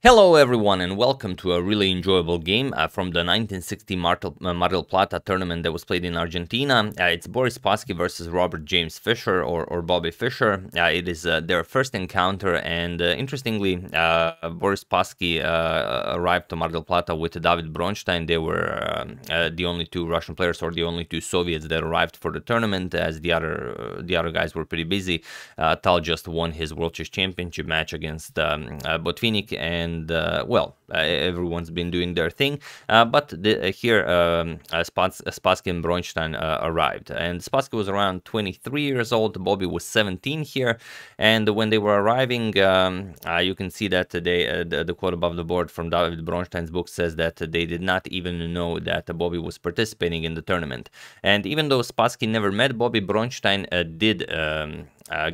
Hello everyone and welcome to a really enjoyable game from the 1960 Mar del Plata tournament that was played in Argentina. It's Boris Spassky versus Robert James Fischer or Bobby Fischer. It is their first encounter, and interestingly Boris Spassky arrived to Mar del Plata with David Bronstein. They were the only two Russian players, or the only two Soviets that arrived for the tournament, as the other guys were pretty busy. Tal just won his World Chess Championship match against Botvinnik, and everyone's been doing their thing, but here Spassky and Bronstein arrived, and Spassky was around 23 years old, Bobby was 17 here, and when they were arriving, you can see that they, the quote above the board from David Bronstein's book says that they did not even know that Bobby was participating in the tournament. And even though Spassky never met Bobby, Bronstein did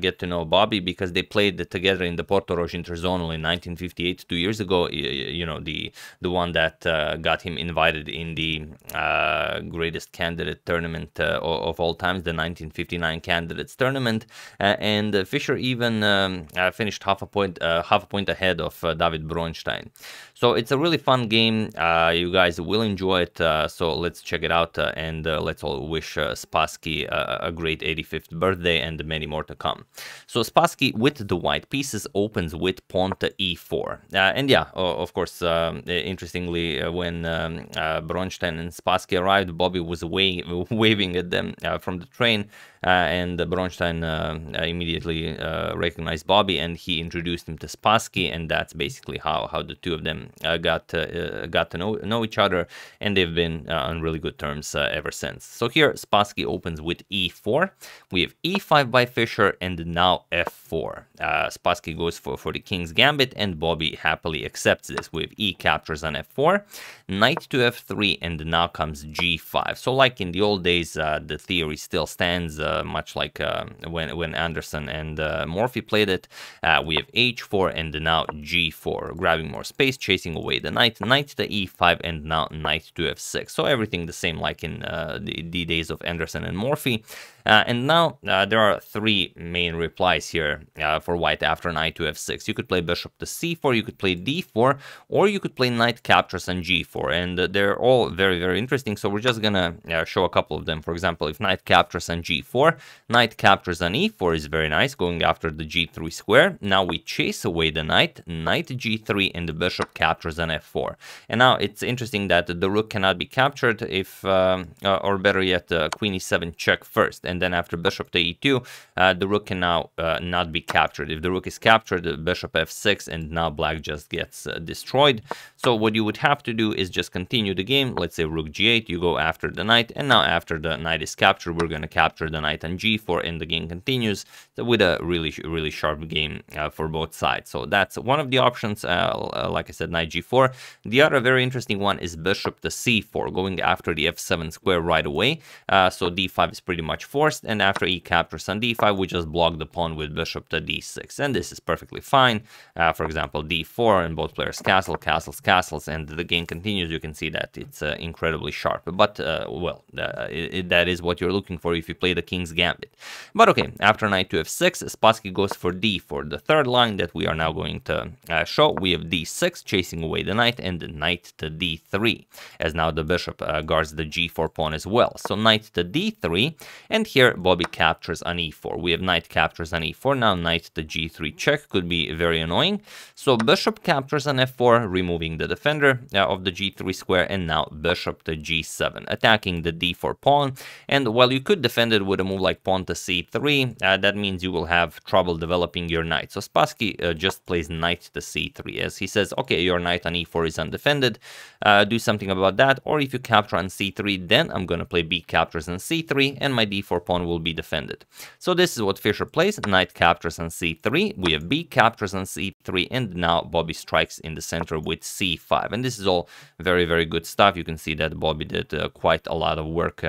get to know Bobby because they played together in the Porto Rosso Interzonal in 1958, 2 years ago. You know, the one that got him invited in the greatest candidate tournament of all times, the 1959 Candidates Tournament. And Fischer even finished half a point ahead of David Bronstein. So it's a really fun game. You guys will enjoy it. So let's check it out, and let's all wish Spassky a great 85th birthday and many more to come. So Spassky with the white pieces opens with pawn to e4. And yeah, of course, interestingly, when Bronstein and Spassky arrived, Bobby was waving at them from the train, and Bronstein immediately recognized Bobby, and he introduced him to Spassky, and that's basically how the two of them got to know each other, and they've been on really good terms ever since. So here Spassky opens with e4. We have e5 by Fischer, and now f4. Spassky goes for the King's Gambit, and Bobby happily accepts this with e captures on f4, knight to f3, and now comes g5. So like in the old days, the theory still stands, much like when Anderssen and Morphy played it. We have h4 and now g4, grabbing more space, chasing away the knight, knight to e5, and now knight to f6. So everything the same like in the days of Anderssen and Morphy. And now there are three main replies here for white after knight to f6. You could play bishop to c4, you could play d4, or you could play knight captures on g4. And they're all very, very interesting, so we're just gonna show a couple of them. For example, if knight captures on g4, knight captures on e4 is very nice, going after the g3 square. Now we chase away the knight, knight g3, and the bishop captures on f4. And now it's interesting that the rook cannot be captured if, or better yet, queen e7 check first. And then after bishop to e2, the rook can now not be captured. If the rook is captured, bishop f6, and now black just gets destroyed. So what you would have to do is just continue the game. Let's say rook g8, you go after the knight, and now after the knight is captured, we're going to capture the knight on g4, and the game continues with a really, really sharp game for both sides. So that's one of the options, like I said, knight g4. The other very interesting one is bishop to c4, going after the f7 square right away. So d5 is pretty much forced. And after e captures on d5, we just block the pawn with bishop to d6. And this is perfectly fine. For example, d4, and both players castle, castles, castles, and the game continues. You can see that it's incredibly sharp. But, well, that is what you're looking for if you play the King's Gambit. But okay, after knight to f6, Spassky goes for d4, the third line that we are now going to show. We have d6, chasing away the knight, and knight to d3, as now the bishop guards the g4 pawn as well. So knight to d3, and here Bobby captures on e4. We have knight captures on e4. Now knight to g3 check could be very annoying. So bishop captures on f4, removing the defender of the g3 square, and now bishop to g7, attacking the d4 pawn. And while you could defend it with a move like pawn to c3, that means you will have trouble developing your knight. So Spassky just plays knight to c3, as he says, okay, your knight on e4 is undefended. Do something about that. Or if you capture on c3, then I'm going to play b captures on c3, and my d4 pawn will be defended. So this is what Fischer plays. Knight captures on c3. We have b captures on c3, and now Bobby strikes in the center with c5. And this is all very, very good stuff. You can see that Bobby did quite a lot of work,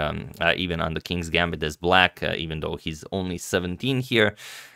even on the King's Gambit as black, even though he's only 17 here.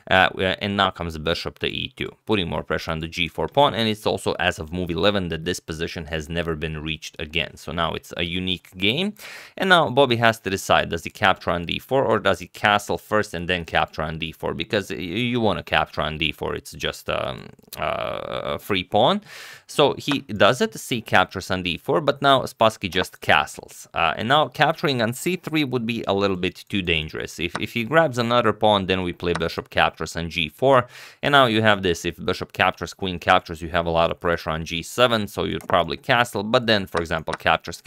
and now comes the bishop to e2, putting more pressure on the g4 pawn. And it's also, as of move 11, that this position has never been reached again. So now it's a unique game. And now Bobby has to decide, does he capture on d4 or does he castle first and then capture on d4? Because you want to capture on d4, it's just a free pawn. So he does it, c captures on d4, but now Spassky just castles. And now capturing on c3 would be a little bit too dangerous. If he grabs another pawn, then we play bishop captures on g4. And now you have this, if bishop captures, queen captures, you have a lot of pressure on g7, so you'd probably castle. But then, for example, captures,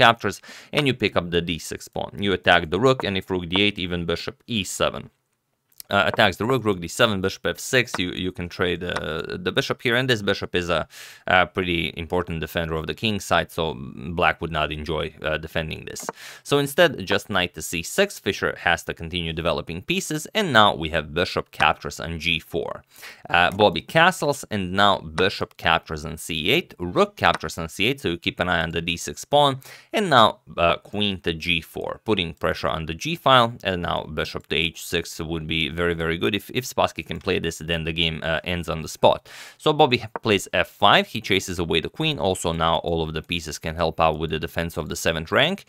and you pick up the d6 pawn. You attack the rook, and if rook d8, even bishop e7. Attacks the rook, rook d7, bishop f6, you can trade the bishop here, and this bishop is a pretty important defender of the king's side, so black would not enjoy defending this. So instead, just knight to c6, Fischer has to continue developing pieces, and now we have bishop captures on g4. Bobby castles, and now bishop captures on c8, rook captures on c8, so you keep an eye on the d6 pawn, and now queen to g4, putting pressure on the g-file, and now bishop to h6 would be very very good. If Spassky can play this, then the game ends on the spot. So Bobby plays f5, he chases away the queen. Also now all of the pieces can help out with the defense of the 7th rank.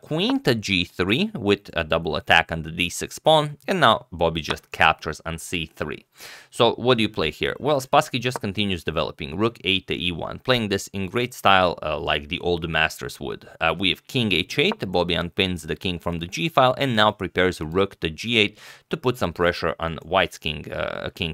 Queen to g3 with a double attack on the d6 pawn, and now Bobby just captures on c3. So what do you play here? Well, Spassky just continues developing. Rook a8 to e1, playing this in great style like the old masters would. We have king h8, Bobby unpins the king from the g-file and now prepares rook to g8 to put some pressure on white's king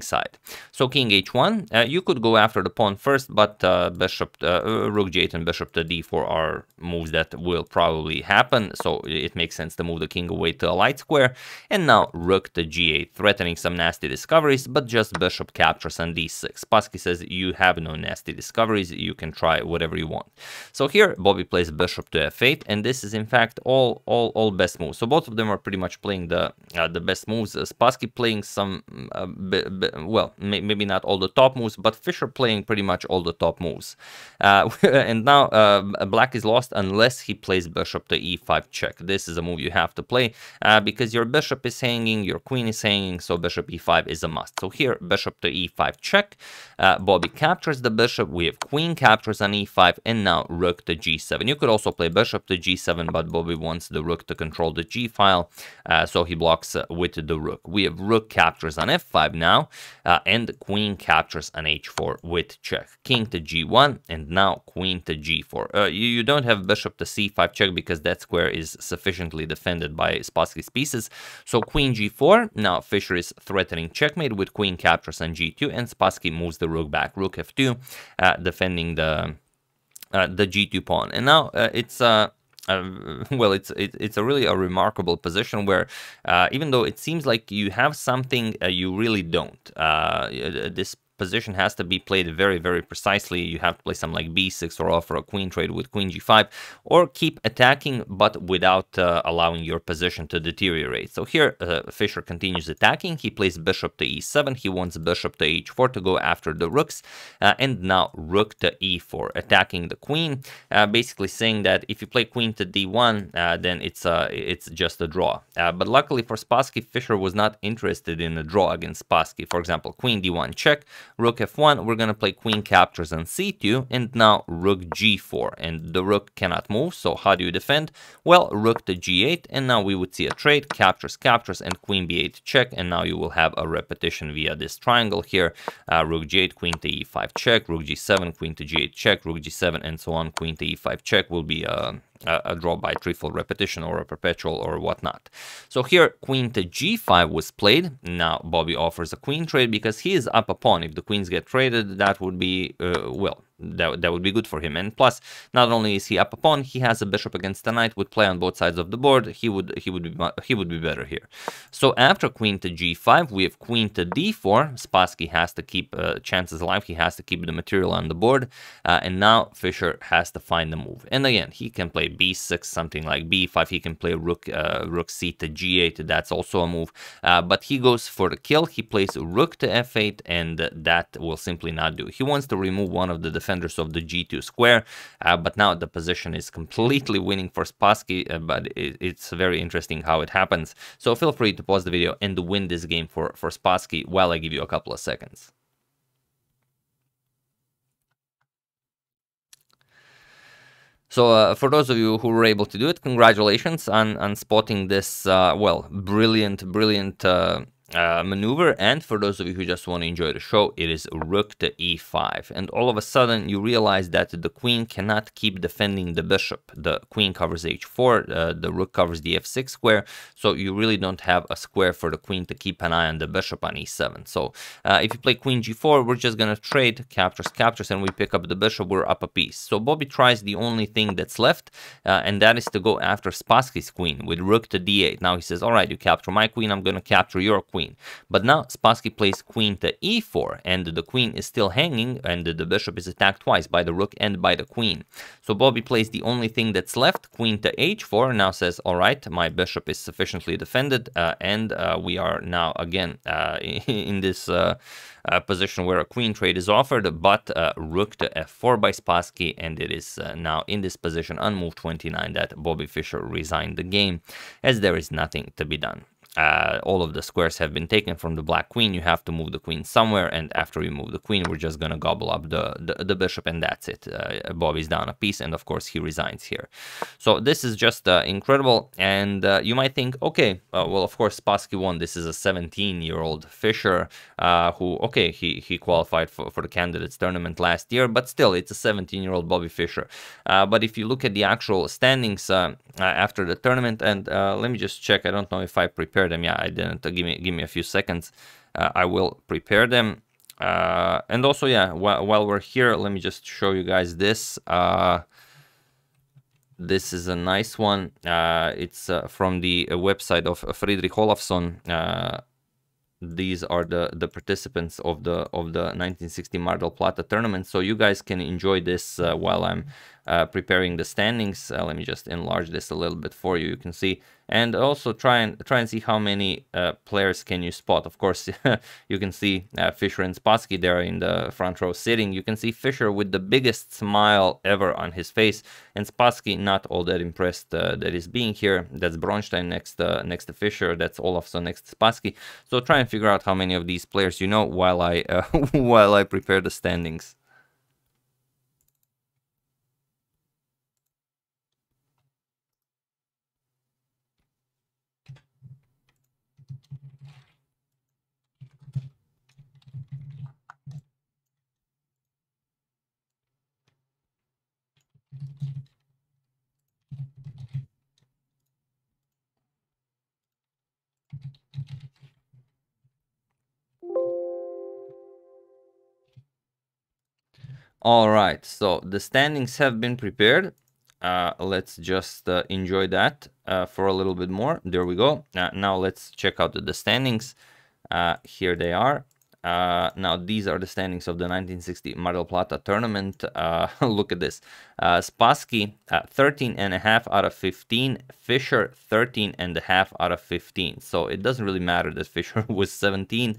side. So king h1, you could go after the pawn first, but rook g8 and bishop to d4 are moves that will probably happen, so it makes sense to move the king away to a light square. And now rook to g8, threatening some nasty discoveries, but just bishop captures on d6. Spassky says you have no nasty discoveries, you can try whatever you want. So here Bobby plays bishop to f8, and this is in fact all best moves. So both of them are pretty much playing the best moves. Spassky playing some, maybe not all the top moves, but Fischer playing pretty much all the top moves. And now black is lost unless he plays bishop to e5 check. This is a move you have to play because your bishop is hanging, your queen is hanging, so bishop e5 is a must. So here, bishop to e5 check. Bobby captures the bishop, we have queen captures on e5, and now rook to g7. You could also play bishop to g7, but Bobby wants the rook to control the g-file, so he blocks with the rook. We have rook captures on f5 now, and queen captures on h4 with check. King to g1, and now queen to g4. You don't have bishop to c5 check because that square is sufficiently defended by Spassky's pieces. So queen g4, now Fischer is threatening checkmate with queen captures on g2, and Spassky moves the rook back. Rook f2, defending the g2 pawn. And now it's a really a remarkable position where even though it seems like you have something, you really don't. This position has to be played very very precisely. You have to play some like b6 or offer a queen trade with queen g5, or keep attacking but without allowing your position to deteriorate. So here Fischer continues attacking. He plays bishop to e7. He wants bishop to h4 to go after the rooks, and now rook to e4, attacking the queen, basically saying that if you play queen to d1, then it's just a draw. But luckily for Spassky, Fischer was not interested in a draw against Spassky. For example, queen d1 check, rook f1, we're going to play queen captures on c2, and now rook g4, and the rook cannot move. So how do you defend? Well, rook to g8, and now we would see a trade, captures, and queen b8 check, and now you will have a repetition via this triangle here, rook g8, queen to e5 check, rook g7, queen to g8 check, rook g7, and so on. Queen to e5 check will be a draw by threefold repetition or a perpetual or whatnot. So here queen to g5 was played. Now Bobby offers a queen trade because he is up a pawn. If the queens get traded, that would be that would be good for him. And plus, not only is he up a pawn, he has a bishop against the knight with play on both sides of the board. He would be better here. So after queen to g5, we have queen to d4. Spassky has to keep chances alive. He has to keep the material on the board, and now Fischer has to find the move. And again, he can play b6, something like b5. He can play rook c to g8. That's also a move, but he goes for the kill. He plays rook to f8, and that will simply not do. He wants to remove one of the defenses defenders of the G2 square, but now the position is completely winning for Spassky, but it's very interesting how it happens. So feel free to pause the video and win this game for Spassky while I give you a couple of seconds. So for those of you who were able to do it, congratulations on spotting this, well, brilliant maneuver. And for those of you who just want to enjoy the show, it is rook to e5. And all of a sudden you realize that the queen cannot keep defending the bishop. The queen covers h4, the rook covers the f6 square. So you really don't have a square for the queen to keep an eye on the bishop on e7. So if you play queen g4, we're just going to trade captures, and we pick up the bishop, we're up a piece. So Bobby tries the only thing that's left, and that is to go after Spassky's queen with rook to d8. Now he says, all right, you capture my queen, I'm going to capture your queen. But now Spassky plays queen to e4, and the queen is still hanging, and the bishop is attacked twice by the rook and by the queen. So Bobby plays the only thing that's left, queen to h4, now says, all right, my bishop is sufficiently defended, and we are now again in this position where a queen trade is offered, but rook to f4 by Spassky, and it is now in this position on move 29 that Bobby Fischer resigned the game, as there is nothing to be done. All of the squares have been taken from the black queen. You have to move the queen somewhere, and after you move the queen, we're just going to gobble up the bishop, and that's it. Bobby's down a piece, and of course he resigns here. So this is just incredible, and you might think, okay, well, of course Spassky won. This is a 17-year-old Fischer who, okay, he qualified for the Candidates Tournament last year, but still, it's a 17-year-old Bobby Fischer. But if you look at the actual standings after the tournament, and let me just check, I don't know if I prepared them. Yeah, I didn't. Give me a few seconds. I will prepare them. And also, yeah, while we're here, let me just show you guys this. This is a nice one. It's from the website of Fridrik Olafsson. These are the participants of the 1960 Mar del Plata tournament. So you guys can enjoy this while I'm preparing the standings. Let me just enlarge this a little bit for you. You can see, and also try and see how many players can you spot. Of course, you can see Fischer and Spassky there in the front row sitting. You can see Fischer with the biggest smile ever on his face, and Spassky not all that impressed that he's being here. That's Bronstein next to Fischer. That's Olafsson next to Spassky. So try and figure out how many of these players you know while I while I prepare the standings. All right, so the standings have been prepared. Let's just enjoy that for a little bit more. There we go. Now let's check out the standings. Here they are. Now these are the standings of the 1960 Mar del Plata tournament. Look at this. Spassky 13.5 out of 15, Fischer 13.5 out of 15. So it doesn't really matter that Fischer was 17.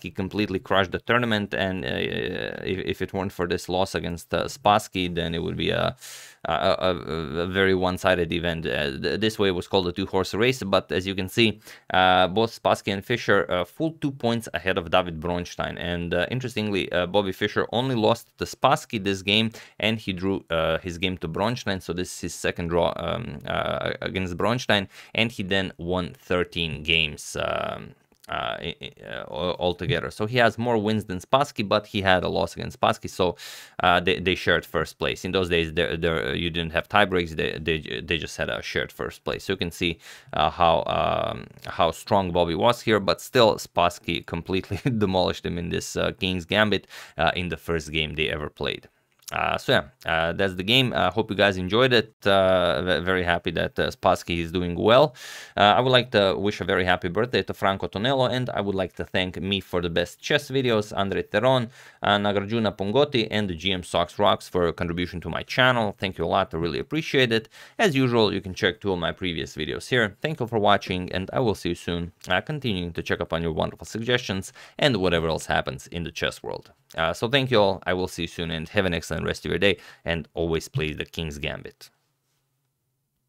He completely crushed the tournament, and if it weren't for this loss against Spassky, then it would be a very one-sided event. This way was called a two-horse race, but as you can see, both Spassky and Fischer full 2 points ahead of David Bronstein. And interestingly, Bobby Fischer only lost to Spassky this game, and he drew his game to Bronstein, so this is his second draw against Bronstein, and he then won 13 games. Altogether, so he has more wins than Spassky, but he had a loss against Spassky, so they shared first place. In those days, you didn't have tie breaks; they just had a shared first place. So you can see how strong Bobby was here, but still Spassky completely demolished him in this King's Gambit in the first game they ever played. So yeah, that's the game. I hope you guys enjoyed it. Very happy that Spassky is doing well. I would like to wish a very happy birthday to Franco Tonello, and I would like to thank me for the best chess videos, Andre Teron, Nagarjuna Pongoti, and the GM Sox Rocks for a contribution to my channel. Thank you a lot. I really appreciate it. As usual, you can check 2 of my previous videos here. Thank you for watching, and I will see you soon. Continuing to check up on your wonderful suggestions and whatever else happens in the chess world. So thank you all. I will see you soon and have an excellent rest of your day, and always play the King's Gambit.